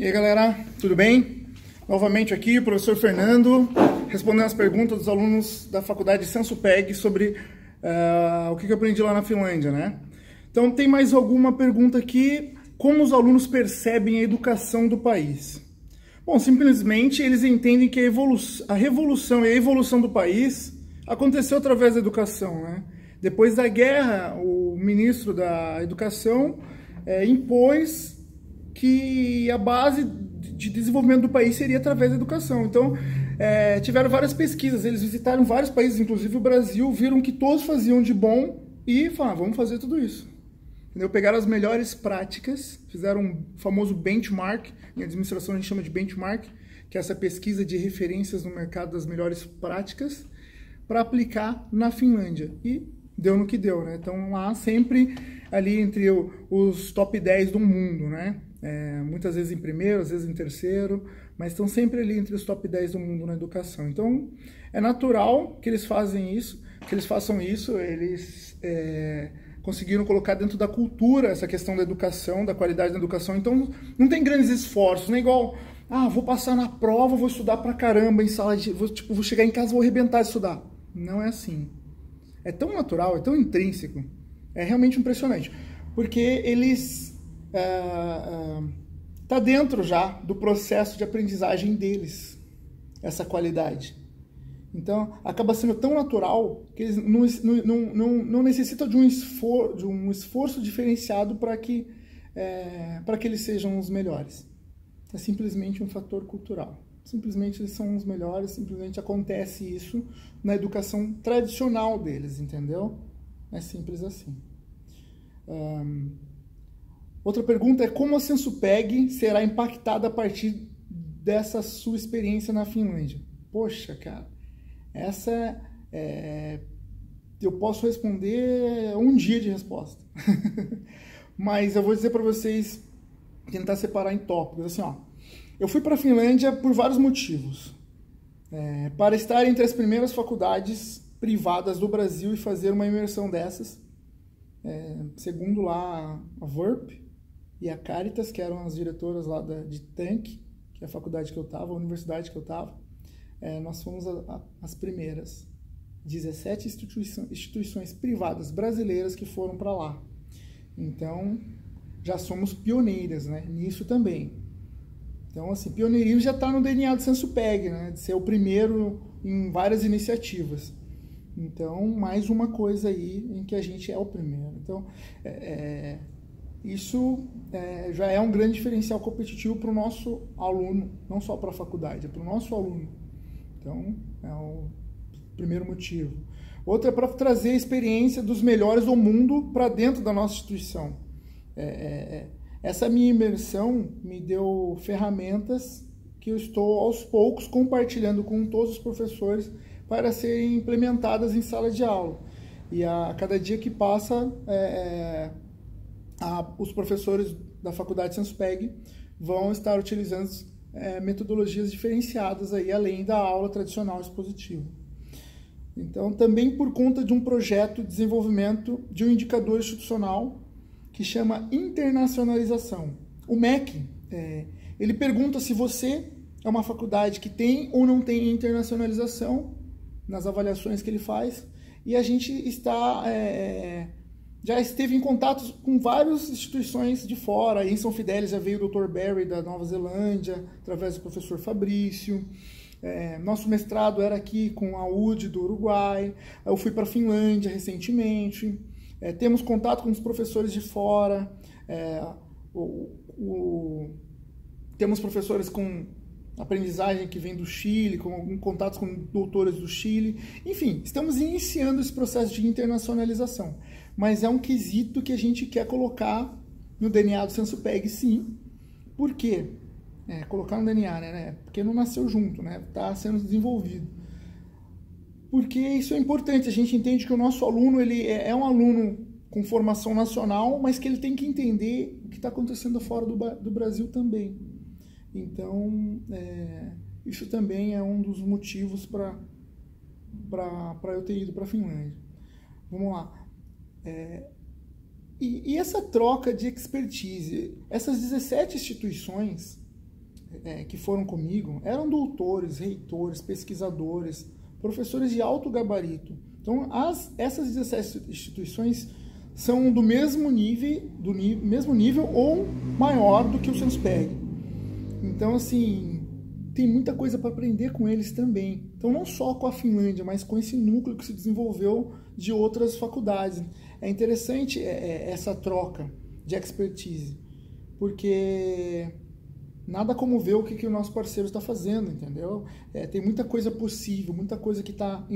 E aí galera, tudo bem? Novamente aqui o professor Fernando, respondendo as perguntas dos alunos da Faculdade Censupeg sobre o que eu aprendi lá na Finlândia, né? Então tem mais alguma pergunta aqui, como os alunos percebem a educação do país? Bom, simplesmente eles entendem que a revolução e a evolução do país aconteceu através da educação, né? Depois da guerra, o ministro da Educação impôs que a base de desenvolvimento do país seria através da educação. Então, tiveram várias pesquisas, eles visitaram vários países, inclusive o Brasil, viram que todos faziam de bom e falaram, vamos fazer tudo isso. Entendeu? Pegaram as melhores práticas, fizeram um famoso benchmark, em administração a gente chama de benchmark, que é essa pesquisa de referências no mercado das melhores práticas, para aplicar na Finlândia. E deu no que deu, né? Então lá sempre ali entre os top 10 do mundo, né? Muitas vezes em primeiro, às vezes em terceiro, mas estão sempre ali entre os top 10 do mundo na educação. Então é natural que eles façam isso, eles... conseguiram colocar dentro da cultura essa questão da educação, da qualidade da educação. Então, não tem grandes esforços, não é igual, vou passar na prova, vou estudar pra caramba em sala de... Vou chegar em casa, vou arrebentar de estudar. Não é assim. É tão natural, é tão intrínseco. É realmente impressionante. Porque eles... tá dentro já do processo de aprendizagem deles, essa qualidade. Então, acaba sendo tão natural que eles não necessitam de um esforço diferenciado para que eles sejam os melhores. É simplesmente um fator cultural. Simplesmente eles são os melhores, simplesmente acontece isso na educação tradicional deles, entendeu? É simples assim. Outra pergunta é como a Censupeg será impactada a partir dessa sua experiência na Finlândia? Poxa, cara. Essa eu posso responder um dia de resposta, mas eu vou dizer para vocês, tentar separar em tópicos. Assim, ó, eu fui para a Finlândia por vários motivos, para estar entre as primeiras faculdades privadas do Brasil e fazer uma imersão dessas, segundo lá a Verp e a Cáritas, que eram as diretoras lá de TAMK, que é a faculdade que eu estava, a universidade que eu estava. Nós fomos as primeiras 17 instituições privadas brasileiras que foram para lá. Então, já somos pioneiras, né, nisso também. Então, assim, pioneirismo já está no DNA do Censupeg, né, de ser o primeiro em várias iniciativas. Então, mais uma coisa aí em que a gente é o primeiro. Então, isso já é um grande diferencial competitivo para o nosso aluno, não só para a faculdade, é para o nosso aluno. Então, é o primeiro motivo. Outro é para trazer a experiência dos melhores do mundo para dentro da nossa instituição. Essa minha imersão me deu ferramentas que eu estou, aos poucos, compartilhando com todos os professores para serem implementadas em sala de aula. E a cada dia que passa, os professores da Faculdade Censupeg vão estar utilizando metodologias diferenciadas aí, além da aula tradicional expositiva. Então, também por conta de um projeto de desenvolvimento de um indicador institucional que chama internacionalização. O MEC, ele pergunta se você é uma faculdade que tem ou não tem internacionalização nas avaliações que ele faz, e a gente já esteve em contato com várias instituições de fora. Em São Fidel já veio o Dr Barry da Nova Zelândia, através do professor Fabrício. Nosso mestrado era aqui com a UD do Uruguai. Eu fui para a Finlândia recentemente. Temos contato com os professores de fora. Temos professores com aprendizagem que vem do Chile, com contatos com doutores do Chile. Enfim, estamos iniciando esse processo de internacionalização. Mas é um quesito que a gente quer colocar no DNA do Censupeg, sim. Por quê? Colocar no DNA, né? Porque não nasceu junto, né? Está sendo desenvolvido. Porque isso é importante. A gente entende que o nosso aluno, ele é um aluno com formação nacional, mas que ele tem que entender o que está acontecendo fora do Brasil também. Então, isso também é um dos motivos para eu ter ido para a Finlândia. Vamos lá. E essa troca de expertise, essas 17 instituições, que foram comigo eram doutores, reitores, pesquisadores, professores de alto gabarito. Então, essas 17 instituições são do mesmo nível, ou maior do que o Censupeg. Então, assim, tem muita coisa para aprender com eles também. Então, não só com a Finlândia, mas com esse núcleo que se desenvolveu de outras faculdades. É interessante essa troca de expertise, porque nada como ver o que o nosso parceiro está fazendo, entendeu? Tem muita coisa possível, muita coisa que está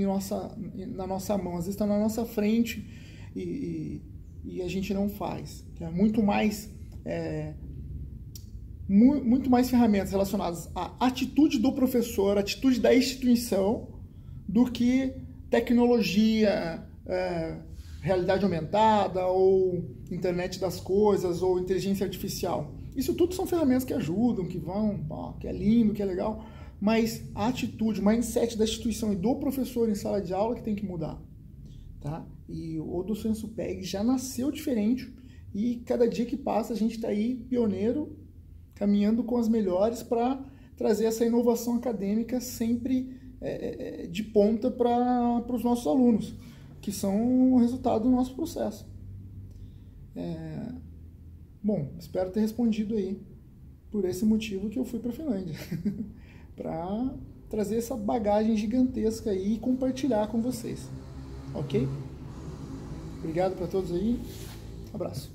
na nossa mão, às vezes está na nossa frente e a gente não faz. Então, muito mais ferramentas relacionadas à atitude do professor, à atitude da instituição, do que tecnologia, realidade aumentada, ou internet das coisas, ou inteligência artificial. Isso tudo são ferramentas que ajudam, que vão, que é lindo, que é legal, mas a atitude, o mindset da instituição e do professor em sala de aula que tem que mudar, tá? E o do Censupeg já nasceu diferente e cada dia que passa a gente está aí pioneiro, caminhando com as melhores para trazer essa inovação acadêmica sempre de ponta para os nossos alunos, que são o resultado do nosso processo. Bom, espero ter respondido aí, por esse motivo que eu fui para a Finlândia, para trazer essa bagagem gigantesca aí e compartilhar com vocês, ok? Obrigado para todos aí, abraço.